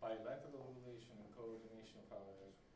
bilateral regulation and coordination of our